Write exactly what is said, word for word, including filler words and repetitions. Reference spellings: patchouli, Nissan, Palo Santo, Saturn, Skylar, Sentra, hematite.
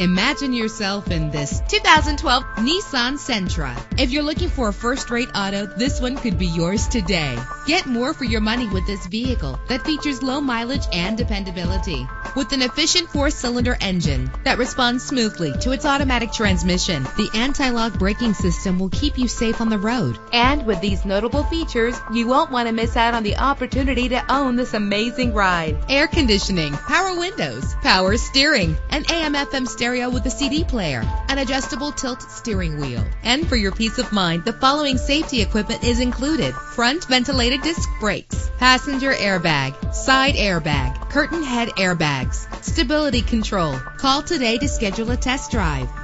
Imagine yourself in this two thousand twelve Nissan Sentra. If you're looking for a first-rate auto, this one could be yours today. Get more for your money with this vehicle that features low mileage and dependability. With an efficient four-cylinder engine that responds smoothly to its automatic transmission, the anti-lock braking system will keep you safe on the road. And with these notable features, you won't want to miss out on the opportunity to own this amazing ride. Air conditioning, power windows, power steering, an A M F M stereo with a C D player, an adjustable tilt steering wheel. And for your peace of mind, the following safety equipment is included: front ventilated disc brakes, passenger airbag, side airbag, curtain head airbags, stability control. Call today to schedule a test drive.